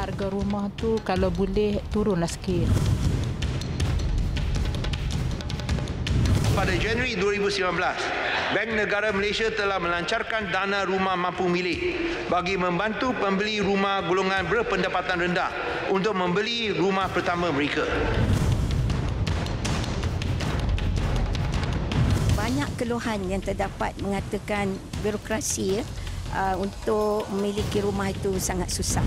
Harga rumah tu kalau boleh turunlah sikit. Pada Januari 2019, Bank Negara Malaysia telah melancarkan dana rumah mampu milik bagi membantu pembeli rumah golongan berpendapatan rendah untuk membeli rumah pertama mereka. Banyak keluhan yang terdapat mengatakan birokrasi untuk memiliki rumah itu sangat susah.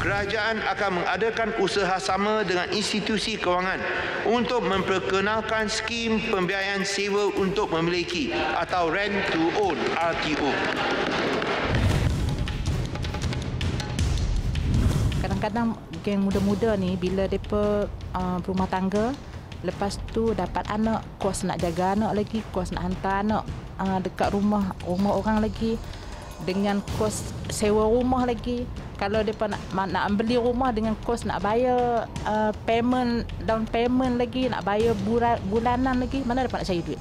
Kerajaan akan mengadakan usaha sama dengan institusi kewangan untuk memperkenalkan skim pembiayaan sewa untuk memiliki atau rent to own (RTO). Kadang-kadang geng muda-muda ni bila depa berumah tangga, lepas tu dapat anak, kos nak jaga anak lagi, kos nak hantar anak dekat rumah orang lagi, dengan kos sewa rumah lagi. Kalau mereka nak beli rumah dengan kos nak bayar payment, down payment lagi, nak bayar bulanan lagi, mana mereka nak cari duit?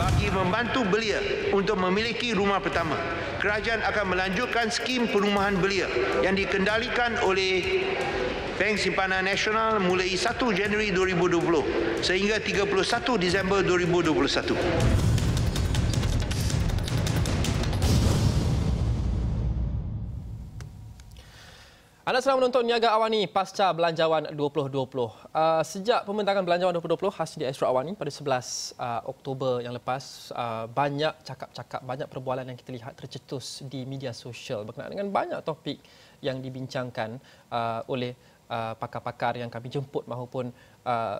Bagi membantu belia untuk memiliki rumah pertama, kerajaan akan melanjutkan skim perumahan belia yang dikendalikan oleh Bank Simpanan Nasional mulai 1 Januari 2020 sehingga 31 Disember 2021. Anda sedang menonton Niaga Awani pasca Belanjawan 2020. Sejak pembentangan Belanjawan 2020, khas di Astro Awani pada 11 Oktober yang lepas, banyak cakap-cakap, banyak perbualan yang kita lihat tercetus di media sosial berkenaan dengan banyak topik yang dibincangkan oleh pakar-pakar yang kami jemput maupun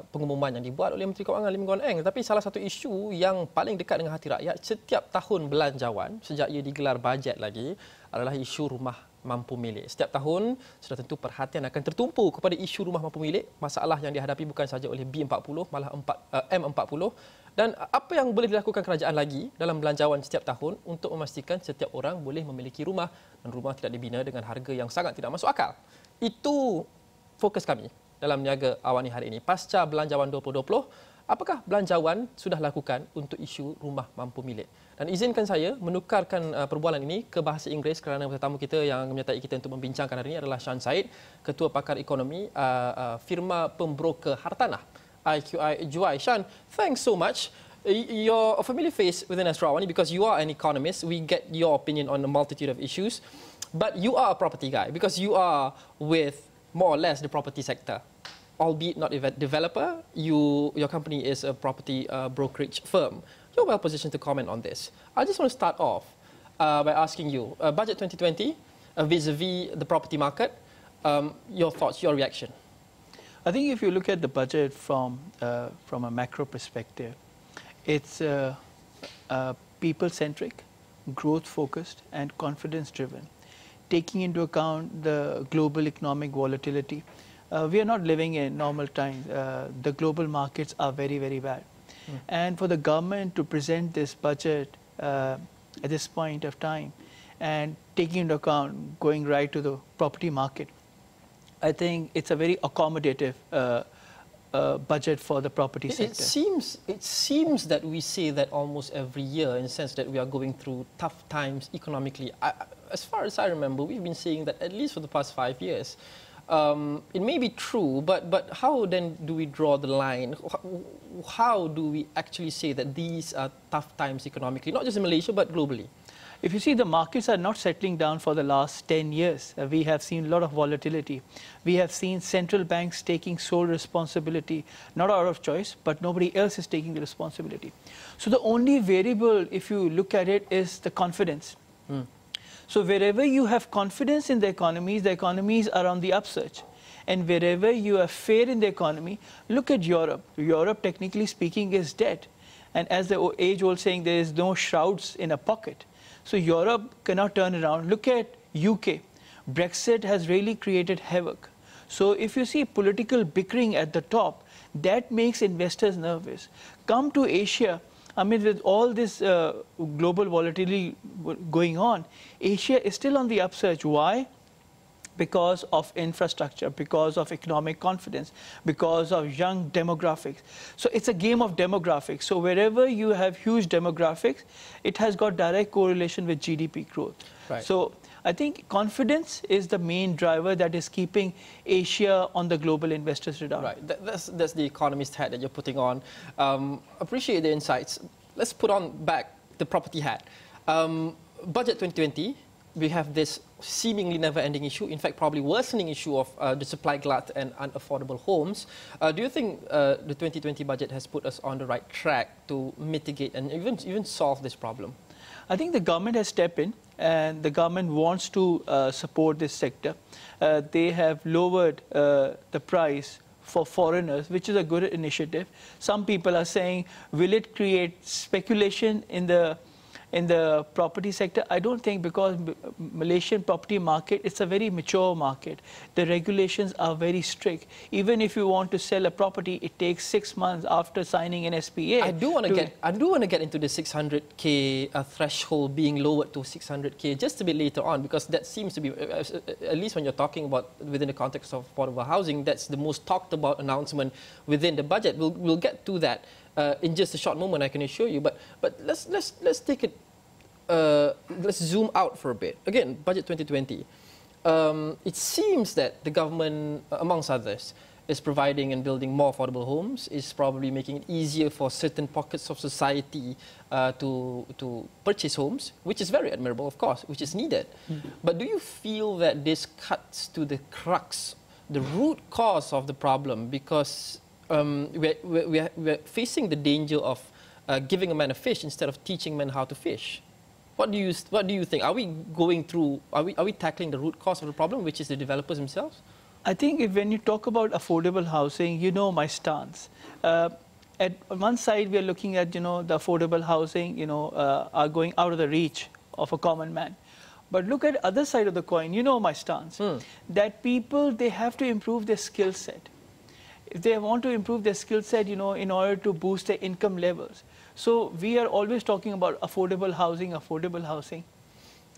pengumuman yang dibuat oleh Menteri Kewangan Lim Guan Eng. Tapi salah satu isu yang paling dekat dengan hati rakyat setiap tahun Belanjawan, sejak ia digelar bajet lagi, adalah isu rumah mampu milik. Setiap tahun, sudah tentu perhatian akan tertumpu kepada isu rumah mampu milik, masalah yang dihadapi bukan sahaja oleh B40, malah M40. Dan apa yang boleh dilakukan kerajaan lagi dalam Belanjawan setiap tahun untuk memastikan setiap orang boleh memiliki rumah dan rumah tidak dibina dengan harga yang sangat tidak masuk akal. Itu fokus kami dalam Niaga Awani hari ini. Pasca Belanjawan 2020, apakah Belanjawan sudah lakukan untuk isu rumah mampu milik? Dan izinkan saya menukarkan perbualan ini ke bahasa Inggeris kerana tetamu kita yang menyertai kita untuk membincangkan hari ini adalah Shan Saeed, Ketua Pakar Ekonomi firma pembroker hartanah IQI Juwai. Shan, thanks so much. You're a familiar face within Astro Awani because you are an economist. We get your opinion on a multitude of issues. But you are a property guy because you are with more or less the property sector. Albeit not a developer, your company is a property brokerage firm. You're well positioned to comment on this. I just want to start off by asking you, Budget 2020 vis-a-vis the property market, your thoughts, your reaction. I think if you look at the budget from a macro perspective, it's people-centric, growth-focused and confidence-driven. Taking into account the global economic volatility, we are not living in normal times. The global markets are very, very bad. And for the government to present this budget at this point of time and taking into account going right to the property market, I think it's a very accommodative budget for the property sector. It seems that we say that almost every year in the sense that we are going through tough times economically. As far as I remember, we've been saying that at least for the past 5 years. It may be true, but how then do we draw the line? How do we actually say that these are tough times economically, not just in Malaysia, but globally? If you see, the markets are not settling down for the last 10 years. We have seen a lot of volatility. We have seen central banks taking sole responsibility, not out of choice, but nobody else is taking the responsibility. So the only variable, if you look at it, is the confidence. So wherever you have confidence in the economies are on the upsurge. And wherever you are fair in the economy, look at Europe. Europe, technically speaking, is dead. And as the age-old saying, there is no shrouds in a pocket. So Europe cannot turn around. Look at UK. Brexit has really created havoc. So if you see political bickering at the top, that makes investors nervous. Come to Asia. I mean, with all this global volatility going on, Asia is still on the upsurge. Why? Because of infrastructure, because of economic confidence, because of young demographics. So it's a game of demographics. So wherever you have huge demographics, it has got direct correlation with GDP growth. Right. So I think confidence is the main driver that is keeping Asia on the global investors' radar. Right. That's the economist hat that you're putting on. Appreciate the insights. Let's put on back the property hat. Budget 2020, we have this seemingly never-ending issue, in fact, probably worsening issue of the supply glut and unaffordable homes. Do you think the 2020 budget has put us on the right track to mitigate and even solve this problem? I think the government has stepped in, and the government wants to support this sector. They have lowered the price for foreigners, which is a good initiative. Some people are saying, will it create speculation in the property sector? I don't think, because Malaysian property market, it's a very mature market. The regulations are very strict. Even if you want to sell a property, it takes 6 months after signing an SPA. I do want to get into the 600K threshold being lowered to 600K just a bit later on, because that seems to be, at least when you're talking about within the context of affordable housing, that's the most talked about announcement within the budget. We'll get to that in just a short moment, I can assure you. But let's take it. Let's zoom out for a bit. Again, budget 2020. It seems that the government, amongst others, is providing and building more affordable homes. Is probably making it easier for certain pockets of society to purchase homes, which is very admirable, of course, which is needed. Mm-hmm. But do you feel that this cuts to the crux, the root cause of the problem? Because we're facing the danger of giving a man a fish instead of teaching men how to fish. What do you think? Are we going through? Are we tackling the root cause of the problem, which is the developers themselves? I think when you talk about affordable housing, you know my stance. At one side, we are looking at the affordable housing, are going out of the reach of a common man. But look at other side of the coin. You know my stance that people, they have to improve their skill set. If they want to improve their skill set, in order to boost their income levels. So we are always talking about affordable housing, affordable housing.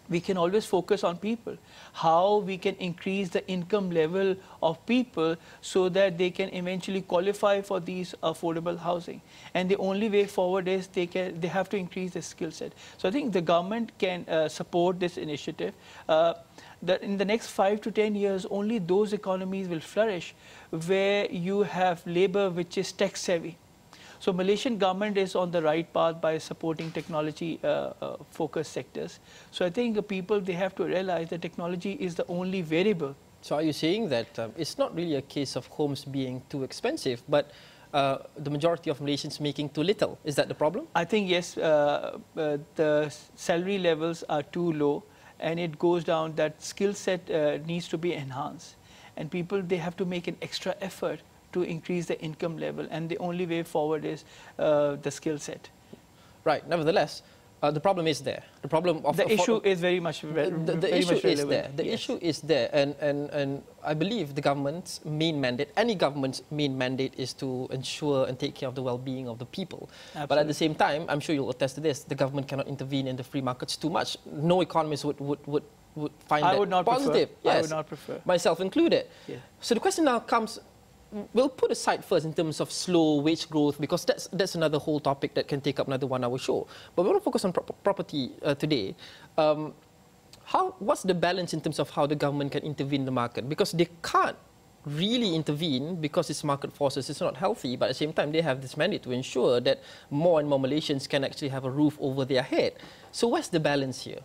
We can always focus on people, how we can increase the income level of people so that they can eventually qualify for these affordable housing. And the only way forward is they have to increase their skill set. So I think the government can support this initiative. That in the next 5 to 10 years, only those economies will flourish where you have labor which is tech savvy. So Malaysian government is on the right path by supporting technology focused sectors. So I think the people, they have to realize that technology is the only variable. So are you saying that it's not really a case of homes being too expensive, but the majority of Malaysians making too little? Is that the problem? I think yes, the salary levels are too low, and it goes down that skill set needs to be enhanced. And people, they have to make an extra effort to increase the income level, and the only way forward is the skill set. Right. Nevertheless, the problem is there. The problem of the issue is very much relevant. The issue is there. The issue is there, and I believe the government's main mandate, any government's main mandate, is to ensure and take care of the well-being of the people. Absolutely. But at the same time, I'm sure you'll attest to this, the government cannot intervene in the free markets too much. No economist would find that positive. Yes. I would not prefer. Myself included. Yeah. So the question now comes, we'll put aside first in terms of slow wage growth, because that's another whole topic that can take up another 1 hour show. But we want to focus on property today. What's the balance in terms of how the government can intervene in the market? Because they can't really intervene because it's market forces, it's not healthy, but at the same time they have this mandate to ensure that more and more Malaysians can actually have a roof over their head. So what's the balance here?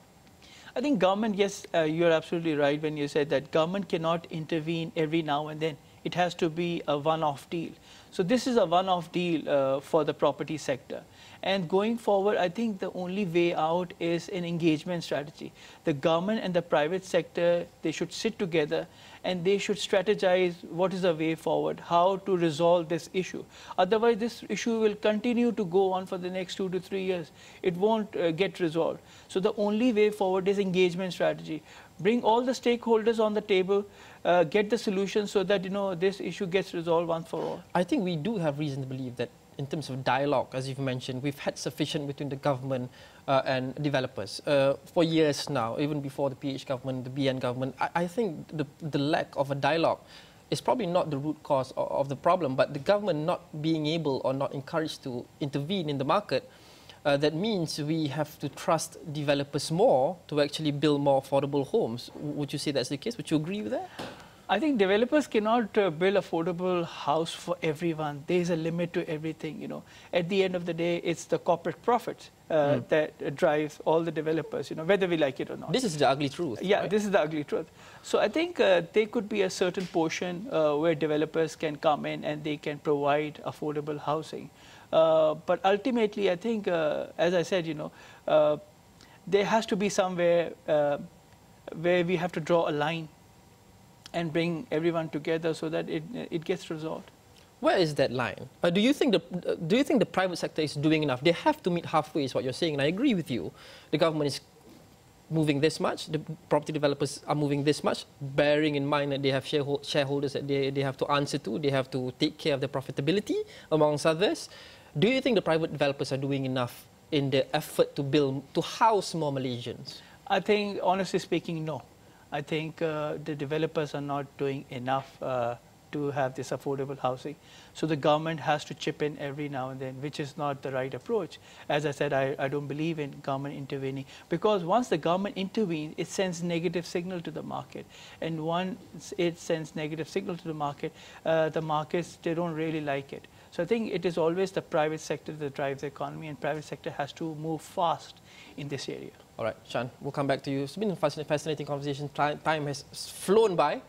I think government, yes, you're absolutely right when you said that government cannot intervene every now and then. It has to be a one-off deal. So this is a one-off deal for the property sector. And going forward, I think the only way out is an engagement strategy. The government and the private sector, they should sit together and they should strategize what is the way forward, how to resolve this issue. Otherwise, this issue will continue to go on for the next 2 to 3 years. It won't get resolved. So the only way forward is engagement strategy. Bring all the stakeholders on the table, get the solution so that this issue gets resolved once for all. I think we do have reason to believe that in terms of dialogue, as you've mentioned, we've had sufficient between the government and developers for years now, even before the PH government, the BN government. I think the lack of a dialogue is probably not the root cause of the problem, but the government not being able or not encouraged to intervene in the market, that means we have to trust developers more to actually build more affordable homes. Would you say that's the case? Would you agree with that? I think developers cannot build affordable house for everyone. There's a limit to everything, you know. At the end of the day, it's the corporate profits that drives all the developers, you know, whether we like it or not. This is the ugly truth. Yeah, right? This is the ugly truth. So I think there could be a certain portion where developers can come in and they can provide affordable housing. But ultimately, I think, as I said, you know, there has to be somewhere where we have to draw a line and bring everyone together so that it gets resolved. Where is that line? Do you think the private sector is doing enough? They have to meet halfway, is what you're saying, and I agree with you. The government is moving this much, the property developers are moving this much, bearing in mind that they have shareholders that they have to answer to, they have to take care of their profitability, amongst others. Do you think the private developers are doing enough in their effort to build, to house more Malaysians? I think, honestly speaking, no. I think the developers are not doing enough to have this affordable housing. So the government has to chip in every now and then, which is not the right approach. As I said, I don't believe in government intervening, because once the government intervenes, it sends negative signal to the market. And once it sends negative signal to the markets, they don't really like it. So I think it is always the private sector that drives the economy, and private sector has to move fast in this area. All right, Shan, we'll come back to you. It's been a fascinating conversation. Time has flown by.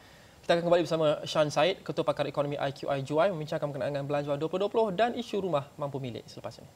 Kita akan kembali bersama Shan Saeed, Ketua Pakar Ekonomi IQI Juwai, membincangkan berkenaan belanjuan 2020 dan isu rumah mampu milik selepas ini.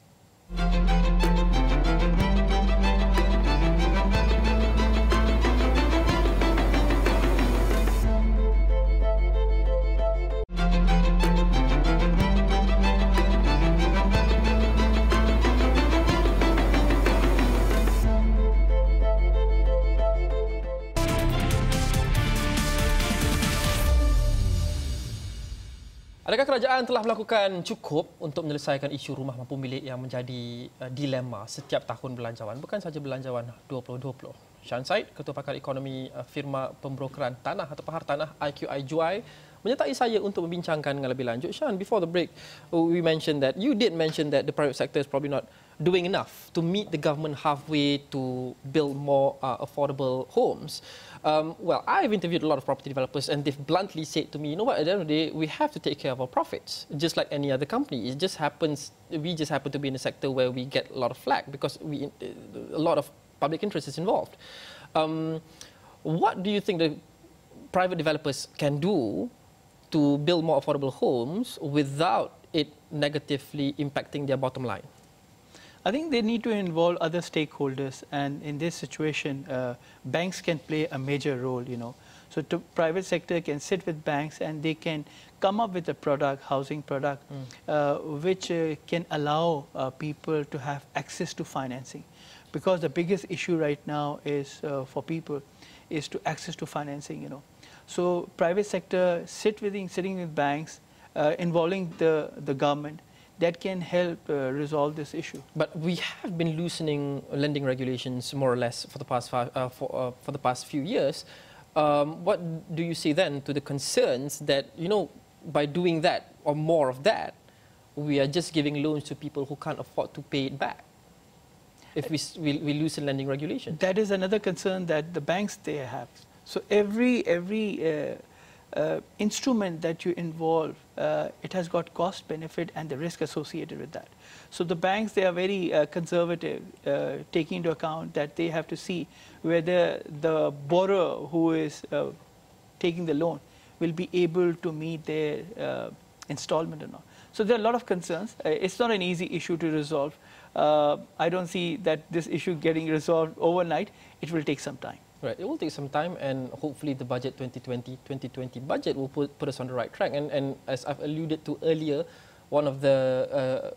Adakah kerajaan telah melakukan cukup untuk menyelesaikan isu rumah mampu milik yang menjadi dilema setiap tahun belanjawan, bukan saja belanjawan 2020? Shan Saeed, Ketua Pakar Ekonomi Firma Pembrokeran Tanah atau Pahar Tanah IQI Juwai, menyertai saya untuk membincangkan dengan lebih lanjut. Shan, before the break, we mentioned that, you did mention that the private sector is probably not doing enough to meet the government halfway to build more affordable homes. Well, I've interviewed a lot of property developers, and they've bluntly said to me, you know what, at the end of the day, we have to take care of our profits, just like any other company. It just happens, we just happen to be in a sector where we get a lot of flack because a lot of public interest is involved. What do you think the private developers can do to build more affordable homes without it negatively impacting their bottom line? I think they need to involve other stakeholders, and in this situation, banks can play a major role, you know. So the private sector can sit with banks and they can come up with a product, housing product, which can allow people to have access to financing. Because the biggest issue right now is for people is to access to financing, you know. So private sector sitting with banks, involving the government, that can help resolve this issue. But we have been loosening lending regulations more or less for the past few years. What do you say then to the concerns that, you know, by doing that or more of that, we are just giving loans to people who can't afford to pay it back? If we loosen lending regulations, that is another concern that the banks they have. So every instrument that you involve, it has got cost benefit and the risk associated with that. So the banks, they are very conservative, taking into account that they have to see whether the borrower who is taking the loan will be able to meet their installment or not. So there are a lot of concerns. It's not an easy issue to resolve. I don't see that this issue getting resolved overnight. It will take some time. Right, it will take some time, and hopefully the budget 2020 budget will put us on the right track. And as I've alluded to earlier, one of the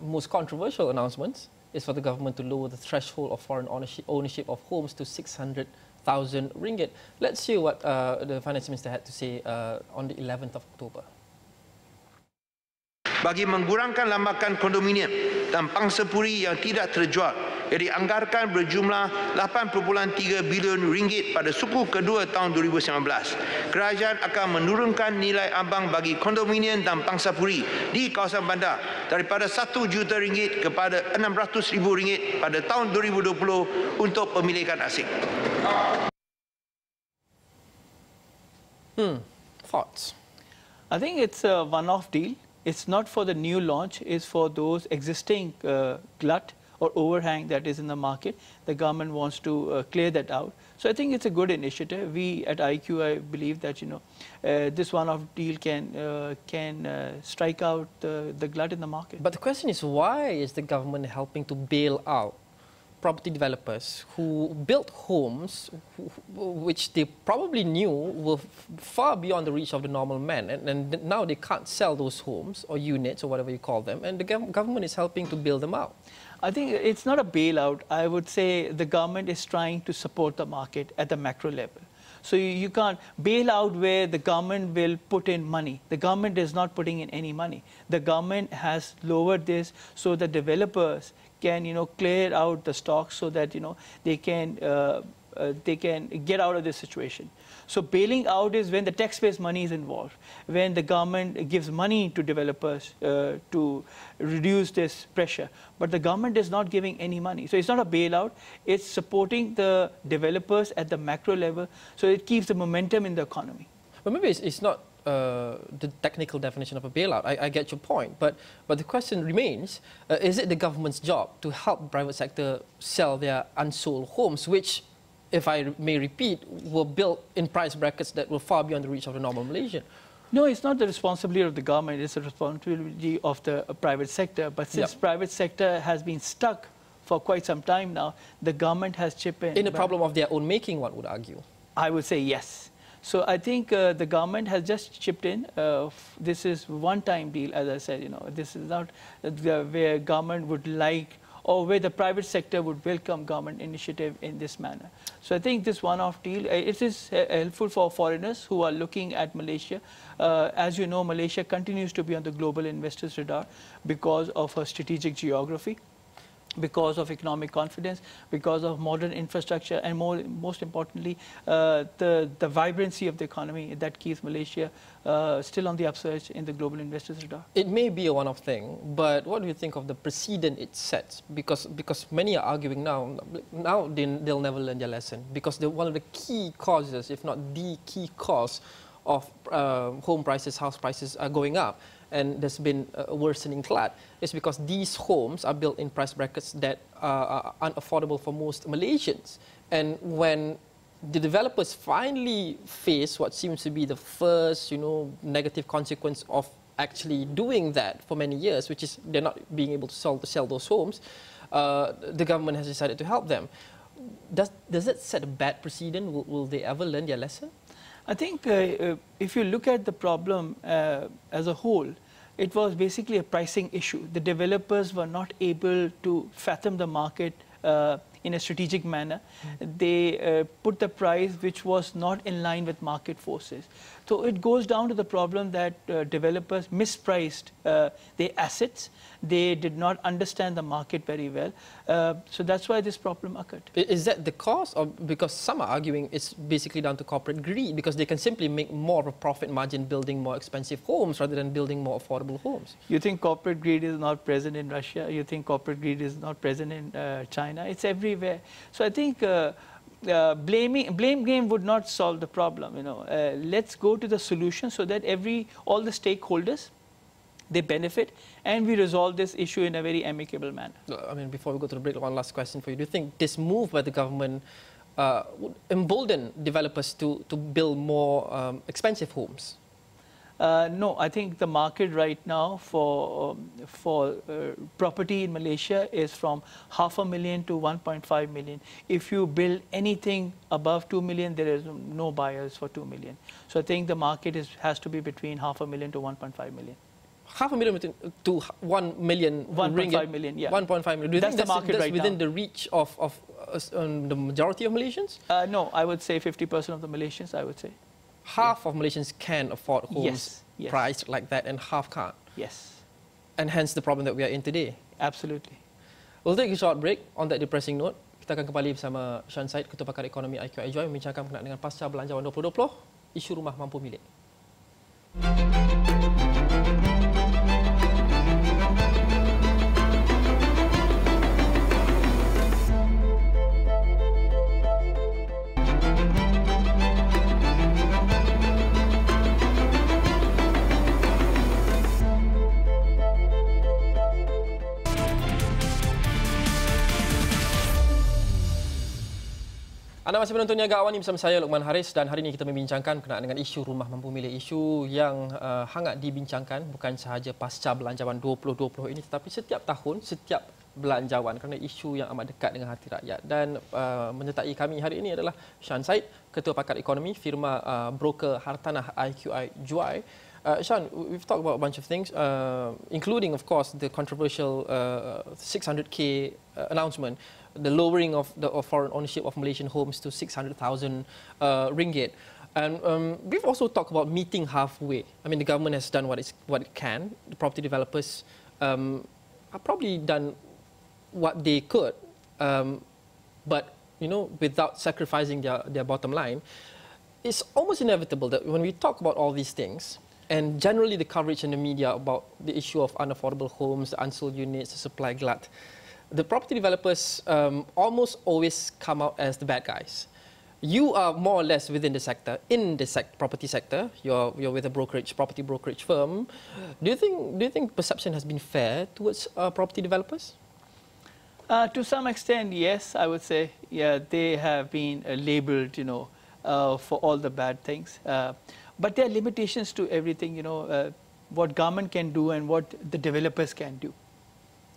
most controversial announcements is for the government to lower the threshold of foreign ownership of homes to 600,000 ringgit. Let's hear what the finance minister had to say on the 11th of October. bagi mengurangkan lambakan kondominium dan pangsapuri yang tidak terjual yang dianggarkan berjumlah 8.3 bilion ringgit pada suku kedua tahun 2019. Kerajaan akan menurunkan nilai abang bagi kondominium dan pangsapuri di kawasan bandar daripada 1 juta ringgit kepada 600 ribu ringgit pada tahun 2020 untuk pemilikan asing. Thoughts? I think it's a one-off deal. It's not for the new launch. It's for those existing glut or overhang that is in the market. The government wants to clear that out. So I think it's a good initiative. We at IQI believe that this one-off deal can strike out the glut in the market. But the question is, why is the government helping to bail out property developers who built homes which they probably knew were far beyond the reach of the normal man, and now they can't sell those homes or units or whatever you call them, and the government is helping to bail them out? I think it's not a bailout. I would say the government is trying to support the market at the macro level. So you can't bail out where the government will put in money. The government is not putting in any money. The government has lowered this so the developers can clear out the stock so that they can get out of this situation. So bailing out is when the taxpayers' money is involved, when the government gives money to developers to reduce this pressure. But the government is not giving any money. So it's not a bailout. It's supporting the developers at the macro level, so it keeps the momentum in the economy. But maybe it's not the technical definition of a bailout. I get your point, but the question remains, is it the government's job to help private sector sell their unsold homes, which, if I may repeat, were built in price brackets that were far beyond the reach of the normal Malaysian? No, it's not the responsibility of the government. It's the responsibility of the private sector. But since private sector has been stuck for quite some time now, the government has chipped in. In a problem of their own making, one would argue. I would say yes. So I think the government has just chipped in. This is one-time deal, as I said. This is not where government would like or where the private sector would welcome government initiative in this manner. So I think this one-off deal, it is helpful for foreigners who are looking at Malaysia. As you know, Malaysia continues to be on the global investors' radar because of her strategic geography, because of economic confidence, because of modern infrastructure, and most importantly, the vibrancy of the economy that keeps Malaysia still on the upsurge in the global investors' radar. It may be a one-off thing, but what do you think of the precedent it sets? Because many are arguing now they'll never learn their lesson, because they're one of the key causes, if not the key cause, of home prices, house prices are going up. And there's been a worsening glut. It's because these homes are built in price brackets that are unaffordable for most Malaysians. And when the developers finally face what seems to be the first, negative consequence of actually doing that for many years, which is they're not being able to sell those homes, the government has decided to help them. Does it set a bad precedent? Will they ever learn their lesson? I think if you look at the problem as a whole, it was basically a pricing issue. The developers were not able to fathom the market in a strategic manner. They put the price which was not in line with market forces. So it goes down to the problem that developers mispriced their assets. They did not understand the market very well. So that's why this problem occurred. Is that the cause? Or because some are arguing it's basically down to corporate greed, because they can simply make more of a profit margin building more expensive homes rather than building more affordable homes. You think corporate greed is not present in Russia? You think corporate greed is not present in China? It's everywhere. So I think blame game would not solve the problem. Let's go to the solution so that all the stakeholders, they benefit, and we resolve this issue in a very amicable manner. I mean, before we go to the break, one last question for you. Do you think this move by the government would embolden developers to build more expensive homes? No, I think the market right now for property in Malaysia is from 500,000 to 1.5 million. If you build anything above 2 million, there is no buyers for 2 million. So I think the market has to be between 500,000 to 1.5 million. 500,000 to 1 million. 1.5 million. Yeah. 1.5 million. Do you think that's the market right now? Within the reach of the majority of Malaysians? No, I would say 50% of the Malaysians. I would say. Half of Malaysians can afford homes priced like that, and half can't. Yes. and hence the problem that we are in today. Absolutely. We'll take a short break on that depressing note. Kita akan kembali bersama Shan Saeed, Ketua Pakar Ekonomi IQI Juwai, membincangkan berkenaan dengan pasca belanjawan 2020, isu rumah mampu milik. Anda masih menonton Niaga Awani bersama saya, Luqman Hariz, dan hari ini kita membincangkan berkenaan dengan isu rumah mampu milik, isu yang hangat dibincangkan bukan sahaja pasca belanjawan 2020 ini tetapi setiap tahun, setiap belanjawan, kerana isu yang amat dekat dengan hati rakyat. Dan menyertai kami hari ini adalah Shan Saeed, Ketua Pakar Ekonomi firma broker hartanah IQI Juwai. Shan, we've talked about a bunch of things, including, of course, the controversial 600K announcement, the lowering of the foreign ownership of Malaysian homes to 600,000 ringgit. And we've also talked about meeting halfway. I mean, the government has done what it can. The property developers have probably done what they could, but, you know, without sacrificing their bottom line. It's almost inevitable that when we talk about all these things, and generally the coverage in the media about the issue of unaffordable homes, the unsold units, the supply glut, the property developers almost always come out as the bad guys. You are more or less within the sector, in the property sector. You're with a brokerage, property brokerage firm. Do you think perception has been fair towards property developers? To some extent, yes, I would say. Yeah, they have been labelled, you know, for all the bad things. But there are limitations to everything, you know, what government can do and what the developers can do.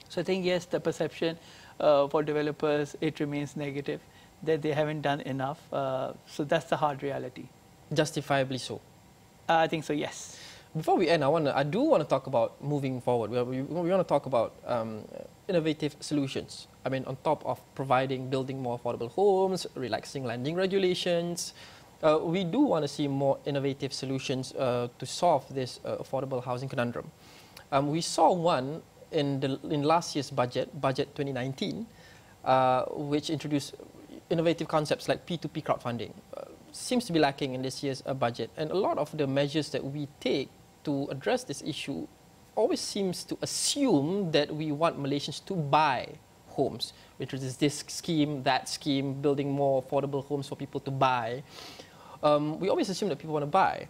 So I think, yes, the perception for developers, it remains negative, that they haven't done enough. So that's the hard reality. Justifiably so? I think so, yes. Before we end, I do want to talk about moving forward. We want to talk about innovative solutions. I mean, on top of building more affordable homes, relaxing lending regulations, we do want to see more innovative solutions to solve this affordable housing conundrum. We saw one in last year's budget 2019, which introduced innovative concepts like P2P crowdfunding. Seems to be lacking in this year's budget, and a lot of the measures that we take to address this issue always seems to assume that we want Malaysians to buy homes, which is this scheme, that scheme, building more affordable homes for people to buy. We always assume that people want to buy,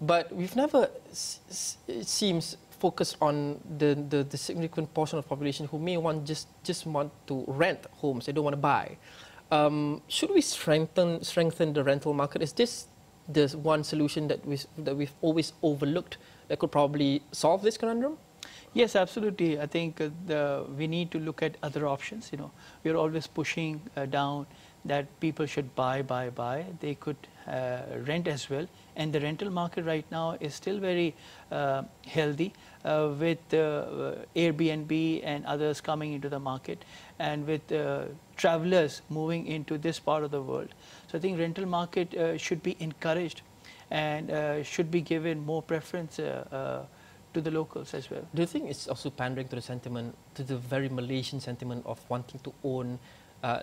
but we've never, it seems, focused on the significant portion of the population who may want just want to rent homes. They don't want to buy. Should we strengthen the rental market? Is this the one solution that we've always overlooked that could probably solve this conundrum? Yes, absolutely. I think we need to look at other options. You know, we are always pushing down that people should buy. They could rent as well, and the rental market right now is still very healthy with Airbnb and others coming into the market, and with travelers moving into this part of the world. So I think rental market should be encouraged, and should be given more preference to the locals as well. Do you think it's also pandering to the sentiment, to the very Malaysian sentiment of wanting to own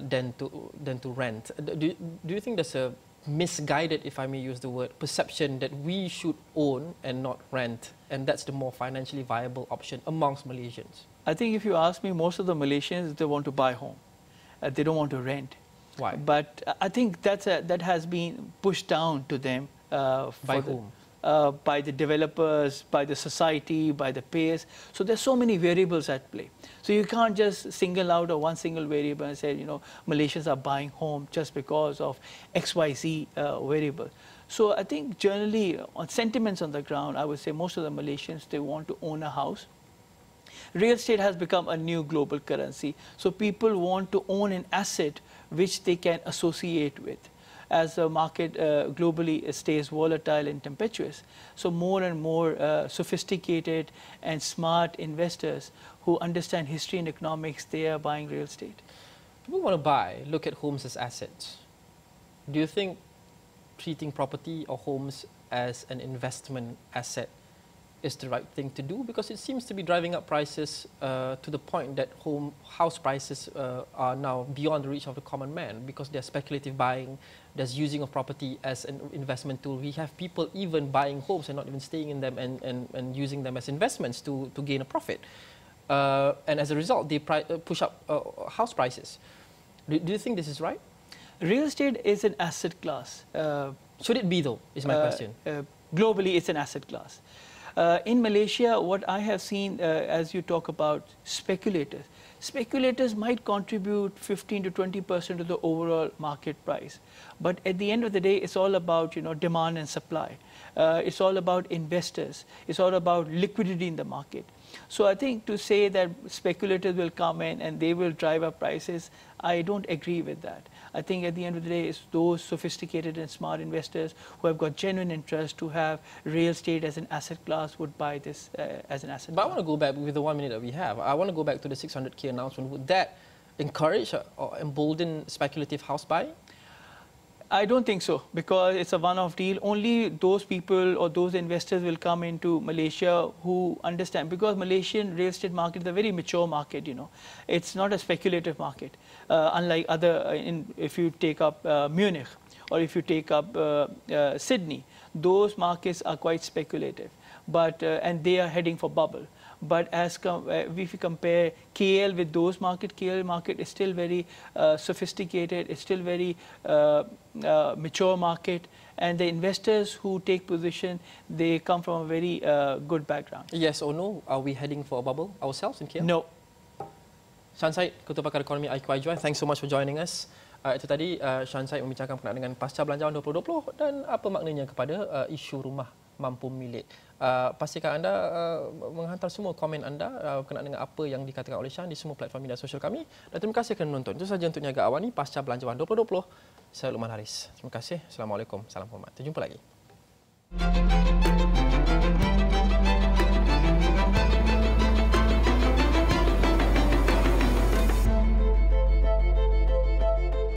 than to rent? Do you think there's a misguided, if I may use the word, perception that we should own and not rent, and that's the more financially viable option amongst Malaysians? I think if you ask me, most of the Malaysians, they want to buy home. They don't want to rent. Why? But I think that has been pushed down to them. By whom? By the developers, by the society, by the payers. So there's so many variables at play. So you can't just single out one single variable and say, you know, Malaysians are buying home just because of XYZ variable. So I think generally on sentiments on the ground, I would say most of the Malaysians, they want to own a house. Real estate has become a new global currency. So people want to own an asset which they can associate with. As the market globally stays volatile and tempestuous, so more and more sophisticated and smart investors who understand history and economics, they are buying real estate. People want to buy, look at homes as assets. Do you think treating property or homes as an investment asset is the right thing to do, because it seems to be driving up prices to the point that house prices are now beyond the reach of the common man, because there's speculative buying, there's using of property as an investment tool. We have people even buying homes and not even staying in them and using them as investments to gain a profit. And as a result, they push up house prices. Do you think this is right? Real estate is an asset class. Should it be, though, is my question. Globally, it's an asset class. In Malaysia, what I have seen, as you talk about speculators, speculators might contribute 15% to 20% of the overall market price. But at the end of the day, it's all about demand and supply. It's all about investors. It's all about liquidity in the market. So I think to say that speculators will come in and they will drive up prices, I don't agree with that. I think at the end of the day, it's those sophisticated and smart investors who have got genuine interest to have real estate as an asset class would buy this as an asset class. But I want to go back with the 1 minute that we have. I want to go back to the 600K announcement. Would that encourage or embolden speculative house buying? I don't think so, because it's a one-off deal. Only those people or those investors will come into Malaysia who understand, because Malaysian real estate market is a very mature market, It's not a speculative market, unlike other, if you take up Munich or if you take up Sydney, those markets are quite speculative, but and they are heading for bubble. But as if you compare KL with those markets, KL market is still very sophisticated, it's still very mature market, and the investors who take position, they come from a very good background. Yes or no, are we heading for a bubble ourselves in KL? No. Shan Saeed, Ketua Pakar Ekonomi IQI Juwai, thanks so much for joining us. Itu tadi Shan Saeed membincangkan berkenaan dengan pasca belanjawan 2020 dan apa maknanya kepada isu rumah mampu milik. Pastikan anda menghantar semua komen anda berkenaan dengan apa yang dikatakan oleh Shan di semua platform media sosial kami. Dan terima kasih kerana menonton. Itu sahaja untuk Niaga Awani Pasca Belanjawan 2020. Saya Luqman Hariz. Terima kasih. Assalamualaikum. Salam hormat. Jumpa lagi.